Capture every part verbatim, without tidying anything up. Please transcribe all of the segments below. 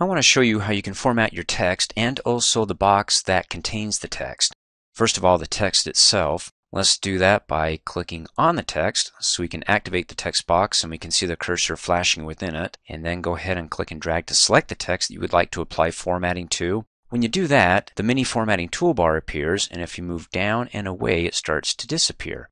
I want to show you how you can format your text and also the box that contains the text. First of all, the text itself. Let's do that by clicking on the text so we can activate the text box and we can see the cursor flashing within it, and then go ahead and click and drag to select the text that you would like to apply formatting to. When you do that, the mini formatting toolbar appears, and if you move down and away it starts to disappear.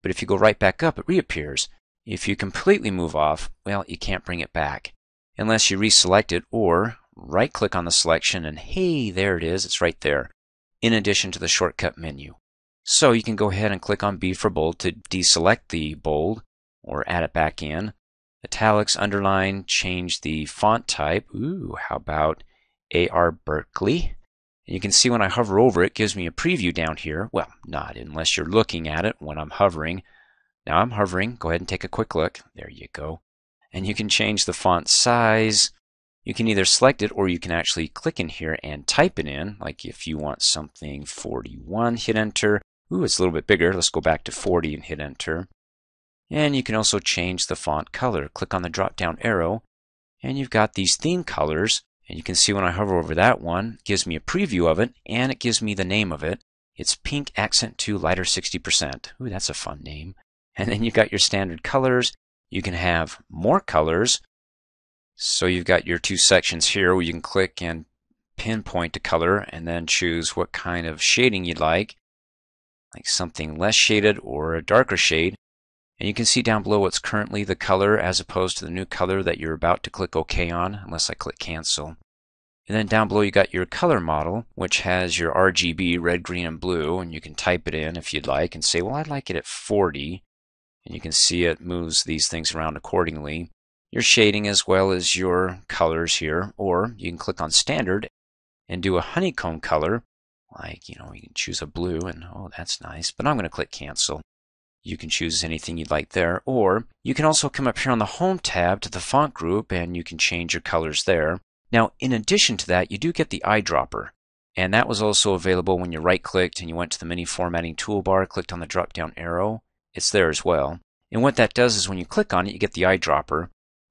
But if you go right back up, it reappears. If you completely move off, well, you can't bring it back unless you reselect it or right click on the selection and hey, there it is, it's right there, in addition to the shortcut menu. So you can go ahead and click on B for bold to deselect the bold or add it back in. Italics, underline, change the font type. Ooh, how about A R Berkeley? And you can see when I hover over it, it gives me a preview down here. Well, not unless you're looking at it when I'm hovering. Now I'm hovering. Go ahead and take a quick look. There you go. And you can change the font size. You can either select it or you can actually click in here and type it in. Like if you want something forty-one, hit enter. Ooh, it's a little bit bigger. Let's go back to forty and hit enter. And you can also change the font color. Click on the drop down arrow and you've got these theme colors, and you can see when I hover over that one, it gives me a preview of it and it gives me the name of it. It's Pink Accent two Lighter sixty percent. Ooh, that's a fun name. And then you've got your standard colors. You can have more colors. So you've got your two sections here where you can click and pinpoint a color and then choose what kind of shading you'd like. Like something less shaded or a darker shade, and you can see down below what's currently the color as opposed to the new color that you're about to click OK on, unless I click cancel. And then down below you got your color model, which has your R G B, red, green, and blue, and you can type it in if you'd like and say, well, I'd like it at forty, and you can see it moves these things around accordingly. Your shading as well as your colors here, or you can click on standard and do a honeycomb color. Like, you know, you can choose a blue, and oh, that's nice, but I'm going to click cancel. You can choose anything you'd like there, or you can also come up here on the Home tab to the font group and you can change your colors there. Now, in addition to that, you do get the eyedropper, and that was also available when you right-clicked and you went to the mini formatting toolbar, clicked on the drop-down arrow. It's there as well. And what that does is when you click on it, you get the eyedropper,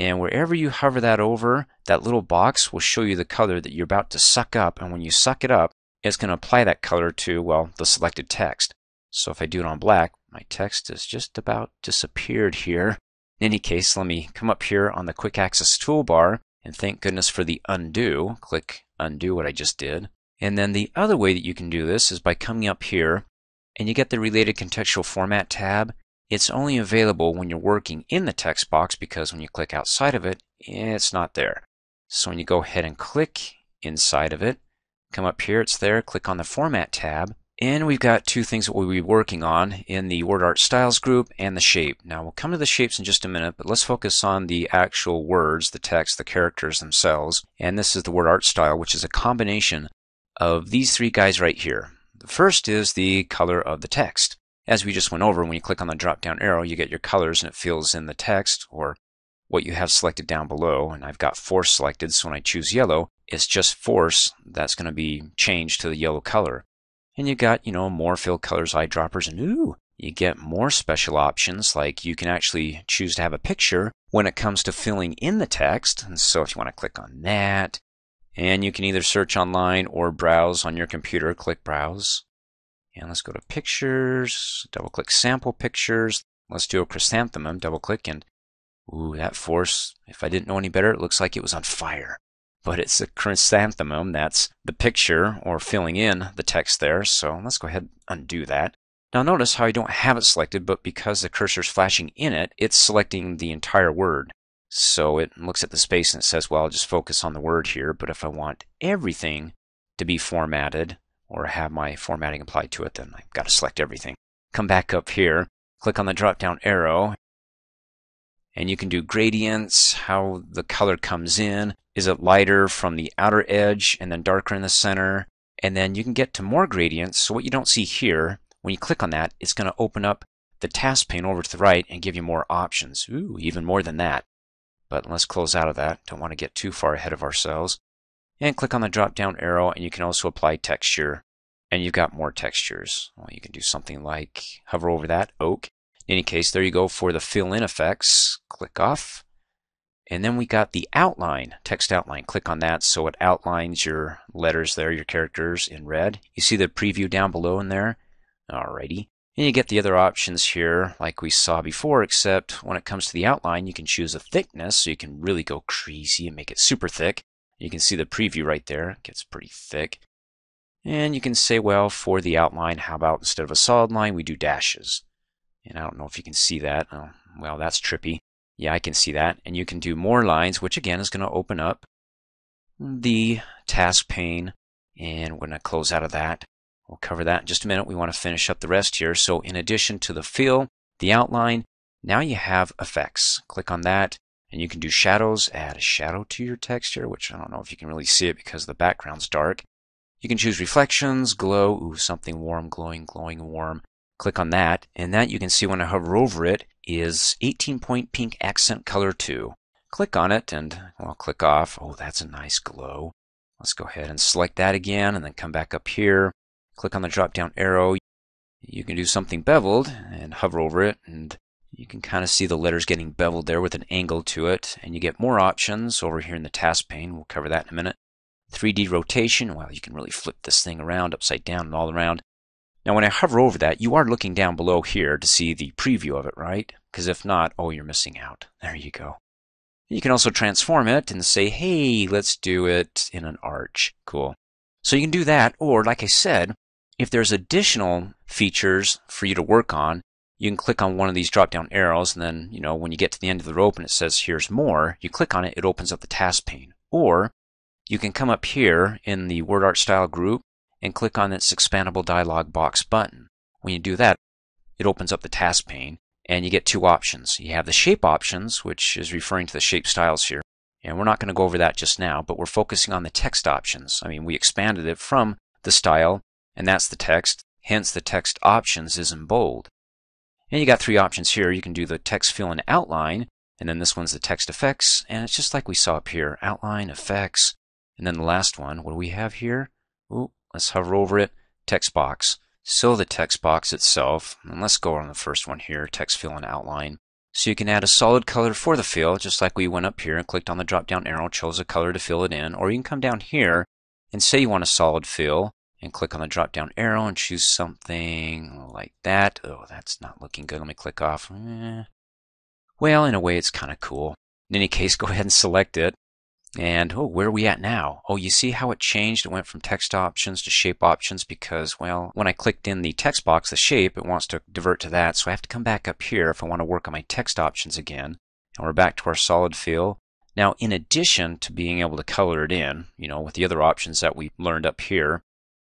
and wherever you hover that over, that little box will show you the color that you're about to suck up, and when you suck it up, it's going to apply that color to, well, the selected text. So if I do it on black, my text has just about disappeared here. In any case, let me come up here on the quick access toolbar, and thank goodness for the undo. Click undo what I just did. And then the other way that you can do this is by coming up here and you get the related contextual format tab. It's only available when you're working in the text box, because when you click outside of it, it's not there. So when you go ahead and click inside of it, come up here, it's there, click on the Format tab, and we've got two things that we'll be working on in the Word Art Styles group and the shape. Now we'll come to the shapes in just a minute, but let's focus on the actual words, the text, the characters themselves, and this is the Word Art Style, which is a combination of these three guys right here. The first is the color of the text. As we just went over, when you click on the drop-down arrow, you get your colors and it fills in the text, or what you have selected down below, and I've got force selected, so when I choose yellow, it's just force that's going to be changed to the yellow color. And you got, you know, more fill colors, eyedroppers, and ooh, you get more special options, like you can actually choose to have a picture when it comes to filling in the text, and so if you want to click on that, and you can either search online or browse on your computer, click browse. And let's go to pictures, double-click sample pictures, let's do a chrysanthemum, double-click, and ooh, that force, if I didn't know any better, it looks like it was on fire. But it's a chrysanthemum, that's the picture, or filling in the text there, so let's go ahead and undo that. Now notice how I don't have it selected, but because the cursor's flashing in it, it's selecting the entire word. So it looks at the space and it says, well, I'll just focus on the word here, but if I want everything to be formatted, or have my formatting applied to it, then I've got to select everything. Come back up here, click on the drop-down arrow, and you can do gradients, how the color comes in. Is it lighter from the outer edge and then darker in the center? And then you can get to more gradients. So what you don't see here, when you click on that, it's going to open up the task pane over to the right and give you more options. Ooh, even more than that. But let's close out of that. Don't want to get too far ahead of ourselves. And click on the drop-down arrow, and you can also apply texture. And you've got more textures. Well, you can do something like hover over that, oak. In any case, there you go for the fill-in effects. Click off, And then we got the outline, text outline. Click on that so it outlines your letters there, your characters in red. You see the preview down below in there? Alrighty. And you get the other options here like we saw before, except when it comes to the outline, you can choose a thickness so you can really go crazy and make it super thick. You can see the preview right there. It gets pretty thick. And you can say, well, for the outline, how about instead of a solid line, we do dashes. And I don't know if you can see that. Oh, well, that's trippy. Yeah, I can see that. And you can do more lines, which again is going to open up the task pane. And we're going to close out of that. We'll cover that in just a minute. We want to finish up the rest here. So in addition to the fill, the outline, now you have effects. Click on that. And you can do shadows, add a shadow to your text here, which I don't know if you can really see it because the background's dark. You can choose reflections, glow, ooh, something warm, glowing, glowing, warm. Click on that, and that you can see when I hover over it is eighteen point pink accent color two. Click on it, and I'll click off. Oh, that's a nice glow. Let's go ahead and select that again, and then come back up here. Click on the drop-down arrow. You can do something beveled, and hover over it, and you can kind of see the letters getting beveled there with an angle to it, and you get more options over here in the task pane. We'll cover that in a minute. three D rotation, well, you can really flip this thing around, upside down and all around. Now when I hover over that, you are looking down below here to see the preview of it, right? Because if not, oh, you're missing out. There you go. You can also transform it and say, hey, let's do it in an arch. Cool. So you can do that, or like I said, if there's additional features for you to work on, you can click on one of these drop-down arrows, and then, you know, when you get to the end of the rope and it says here's more, you click on it, it opens up the task pane. Or you can come up here in the word art style group and click on this expandable dialog box button. When you do that, it opens up the task pane, and you get two options. You have the shape options, which is referring to the shape styles here, and we're not going to go over that just now, but we're focusing on the text options. I mean, we expanded it from the style, and that's the text, hence the text options is in bold. And you got three options here. You can do the text fill and outline, and then this one's the text effects, and it's just like we saw up here, outline, effects, and then the last one, what do we have here? Ooh, let's hover over it, text box. So the text box itself, and let's go on the first one here, text fill and outline. So you can add a solid color for the fill, just like we went up here and clicked on the drop down arrow, chose a color to fill it in, or you can come down here and say you want a solid fill, and click on the drop down arrow and choose something like that. Oh, that's not looking good. Let me click off. Eh. Well, in a way, it's kind of cool. In any case, go ahead and select it. And, oh, where are we at now? Oh, you see how it changed? It went from text options to shape options because, well, when I clicked in the text box, the shape, it wants to divert to that. So I have to come back up here if I want to work on my text options again. And we're back to our solid fill. Now, in addition to being able to color it in, you know, with the other options that we learned up here,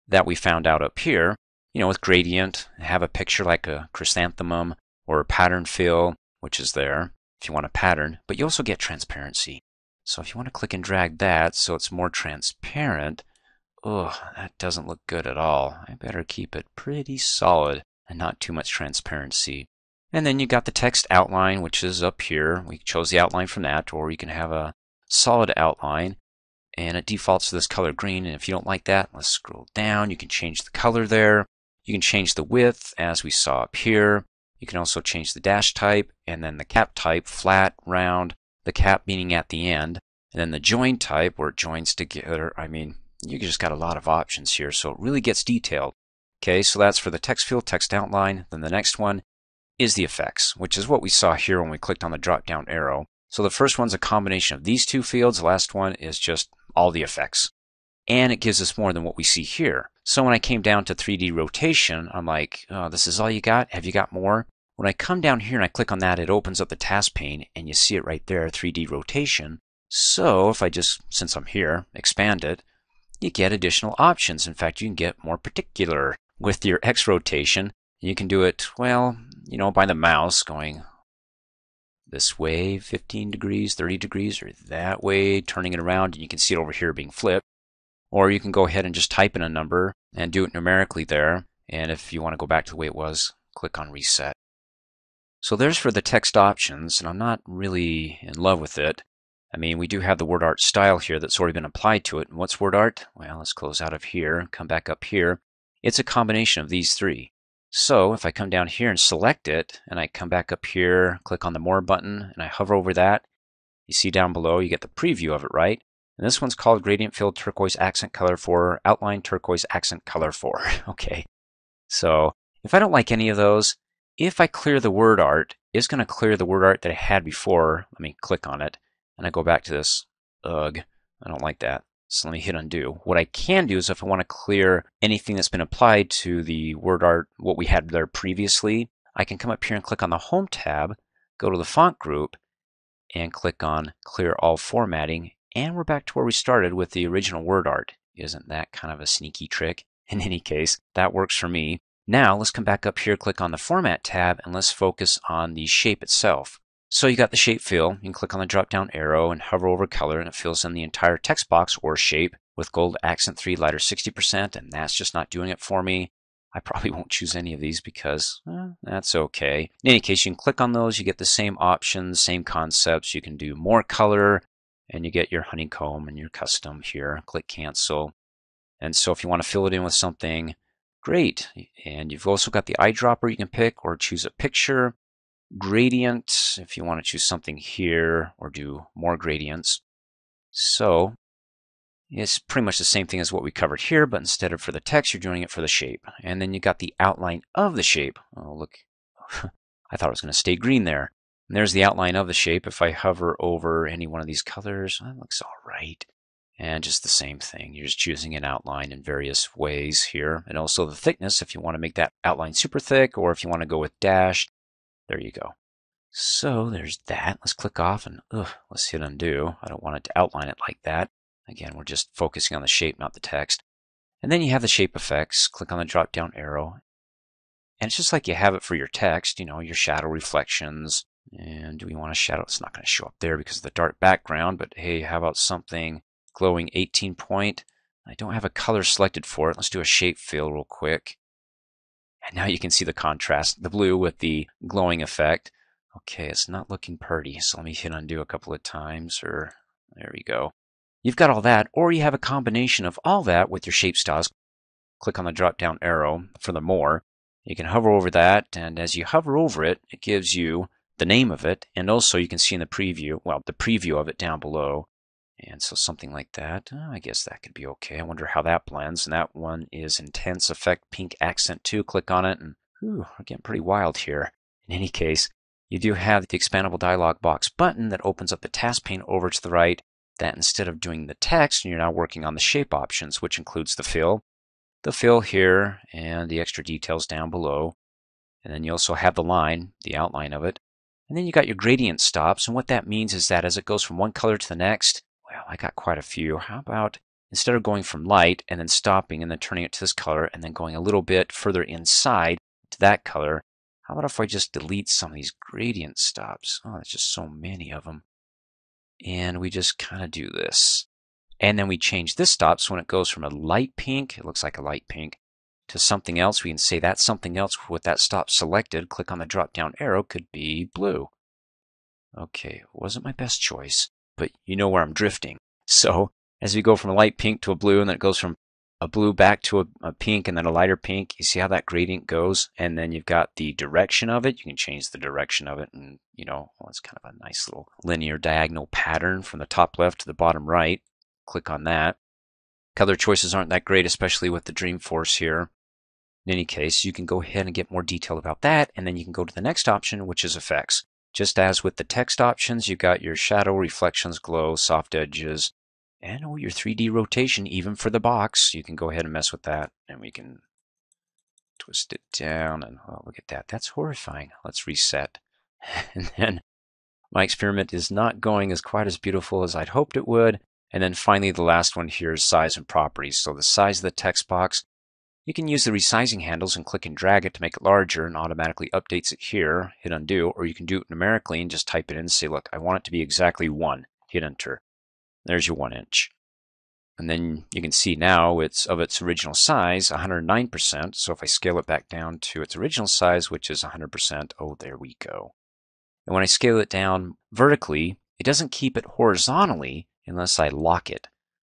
that we found out up here, you know, with gradient, have a picture like a chrysanthemum or a pattern fill, which is there if you want a pattern, but you also get transparency. So if you want to click and drag that so it's more transparent, oh, that doesn't look good at all. I better keep it pretty solid and not too much transparency. And then you got the text outline, which is up here. We chose the outline from that, or you can have a solid outline. And it defaults to this color green, and if you don't like that, let's scroll down. You can change the color there. You can change the width as we saw up here. You can also change the dash type, and then the cap type, flat, round, the cap meaning at the end, and then the join type where it joins together. I mean, you just got a lot of options here, so it really gets detailed. Okay, so that's for the text field, text outline. Then the next one is the effects, which is what we saw here when we clicked on the drop down arrow. So the first one's a combination of these two fields. The last one is just all the effects. And it gives us more than what we see here. So when I came down to three D rotation, I'm like, oh, this is all you got? Have you got more? When I come down here and I click on that, it opens up the task pane, and you see it right there, three D rotation. So if I just, since I'm here, expand it, you get additional options. In fact, you can get more particular with your X rotation. You can do it, well, you know, by the mouse going this way, fifteen degrees, thirty degrees, or that way, turning it around, and you can see it over here being flipped. Or you can go ahead and just type in a number and do it numerically there. And if you want to go back to the way it was, click on reset. So there's for the text options, and I'm not really in love with it. I mean, we do have the word art style here that's already been applied to it. And what's word art? Well, let's close out of here, come back up here. It's a combination of these three. So if I come down here and select it, and I come back up here, click on the More button, and I hover over that, You see down below, you get the preview of it, right? And this one's called Gradient Fill Turquoise Accent Color four, Outline Turquoise Accent Color four. Okay, so if I don't like any of those, if I clear the word art, it's going to clear the word art that I had before. Let me click on it, and I go back to this. Ugh, I don't like that. So let me hit undo. What I can do is if I want to clear anything that's been applied to the word art, what we had there previously, I can come up here and click on the Home tab, go to the Font Group, and click on Clear All Formatting, and we're back to where we started with the original word art. Isn't that kind of a sneaky trick? In any case, that works for me. Now let's come back up here, click on the Format tab, and let's focus on the shape itself. So you got the shape fill. You can click on the drop down arrow and hover over color, and it fills in the entire text box or shape with gold accent three lighter sixty percent, and that's just not doing it for me. I probably won't choose any of these because eh, that's okay. In any case, you can click on those. You get the same options, same concepts. You can do more color, and you get your honeycomb and your custom here. Click cancel. And so if you want to fill it in with something, great. And you've also got the eyedropper you can pick or choose a picture. Gradient, if you want to choose something here or do more gradients. So it's pretty much the same thing as what we covered here, but instead of for the text, you're doing it for the shape. And then you got the outline of the shape. Oh, look, I thought it was going to stay green there. And there's the outline of the shape. If I hover over any one of these colors, that looks all right. And just the same thing. You're just choosing an outline in various ways here. And also the thickness, if you want to make that outline super thick, or if you want to go with dash. There you go. So there's that. Let's click off and ugh, let's hit undo. I don't want it to outline it like that. Again, we're just focusing on the shape, not the text. And then you have the shape effects. Click on the drop down arrow. And it's just like you have it for your text, you know, your shadow reflections. And do we want a shadow? It's not going to show up there because of the dark background, but hey, how about something glowing eighteen point? I don't have a color selected for it. Let's do a shape fill real quick. And now you can see the contrast, the blue with the glowing effect. Okay, it's not looking pretty, so let me hit undo a couple of times, or there we go. You've got all that, or you have a combination of all that with your shape styles. Click on the drop-down arrow for the more. You can hover over that, and as you hover over it, it gives you the name of it, and also you can see in the preview, well, the preview of it down below. And so something like that, oh, I guess that could be okay. I wonder how that blends. And that one is Intense Effect Pink Accent two. Click on it, and whew, we're getting pretty wild here. In any case, you do have the expandable dialog box button that opens up the task pane over to the right. That instead of doing the text, you're now working on the shape options, which includes the fill, the fill here, and the extra details down below. And then you also have the line, the outline of it. And then you got your gradient stops. And what that means is that as it goes from one color to the next, well, I got quite a few. How about instead of going from light and then stopping and then turning it to this color and then going a little bit further inside to that color, how about if I just delete some of these gradient stops? Oh, there's just so many of them. And we just kind of do this. And then we change this stop, so when it goes from a light pink, it looks like a light pink, to something else, we can say that's something else with that stop selected. Click on the drop-down arrow, could be blue. Okay, wasn't my best choice, but you know where I'm drifting. So as we go from a light pink to a blue, and then it goes from a blue back to a, a pink and then a lighter pink, you see how that gradient goes? And then you've got the direction of it. You can change the direction of it, and you know, well, it's kind of a nice little linear diagonal pattern from the top left to the bottom right. Click on that. Color choices aren't that great, especially with the DreamForce here. In any case, you can go ahead and get more detail about that, and then you can go to the next option, which is effects. Just as with the text options, you've got your shadow, reflections, glow, soft edges, and oh, your three D rotation, even for the box. You can go ahead and mess with that, and we can twist it down, and oh, look at that. That's horrifying. Let's reset. And then my experiment is not going as quite as beautiful as I'd hoped it would. And then finally, the last one here is size and properties. So the size of the text box, you can use the resizing handles and click and drag it to make it larger and automatically updates it here. Hit undo, or you can do it numerically and just type it in and say, look, I want it to be exactly one. Hit enter. There's your one inch. And then you can see now it's of its original size, one hundred nine percent. So if I scale it back down to its original size, which is one hundred percent, oh, there we go. And when I scale it down vertically, it doesn't keep it horizontally unless I lock it.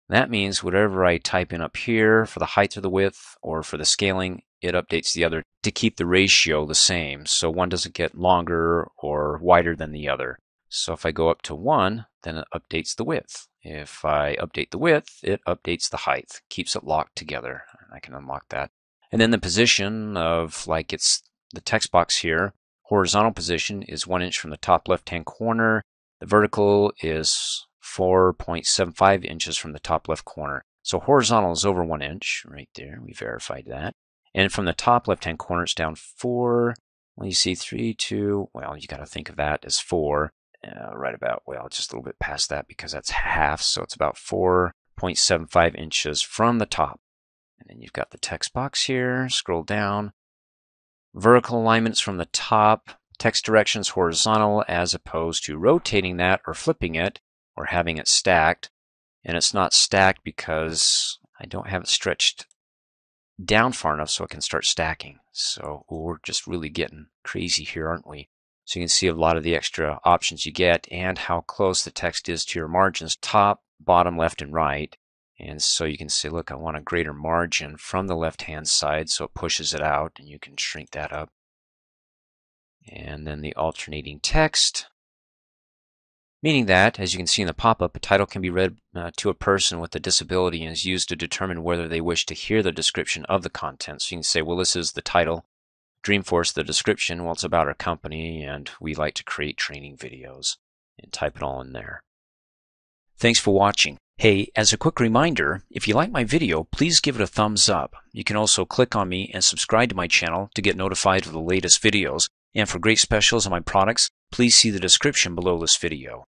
That means whatever I type in up here for the height or the width or for the scaling, it updates the other to keep the ratio the same, so one doesn't get longer or wider than the other. So if I go up to one, then it updates the width. If I update the width, it updates the height, keeps it locked together. I can unlock that. And then the position of, like, it's the text box here, horizontal position is one inch from the top left-hand corner. The vertical is four point seven five inches from the top left corner. So horizontal is over one inch right there. We verified that. And from the top left-hand corner, it's down four. Well, you see three, two. Well, you got to think of that as four. Uh, right about, well, just a little bit past that because that's half. So it's about four point seven five inches from the top. And then you've got the text box here. Scroll down. Vertical alignments from the top. Text directions horizontal as opposed to rotating that or flipping it or having it stacked. And it's not stacked because I don't have it stretched down far enough so it can start stacking. So we're just really getting crazy here, aren't we? So you can see a lot of the extra options you get and how close the text is to your margins, top, bottom, left, and right. And so you can say, look, I want a greater margin from the left-hand side, so it pushes it out, and you can shrink that up. And then the alternating text, meaning that, as you can see in the pop-up, a title can be read uh, to a person with a disability and is used to determine whether they wish to hear the description of the content. So you can say, well, this is the title, DreamForce, the description, well, it's about our company, and we like to create training videos, and type it all in there. Thanks for watching. Hey, as a quick reminder, if you like my video, please give it a thumbs up. You can also click on me and subscribe to my channel to get notified of the latest videos. And for great specials on my products, please see the description below this video.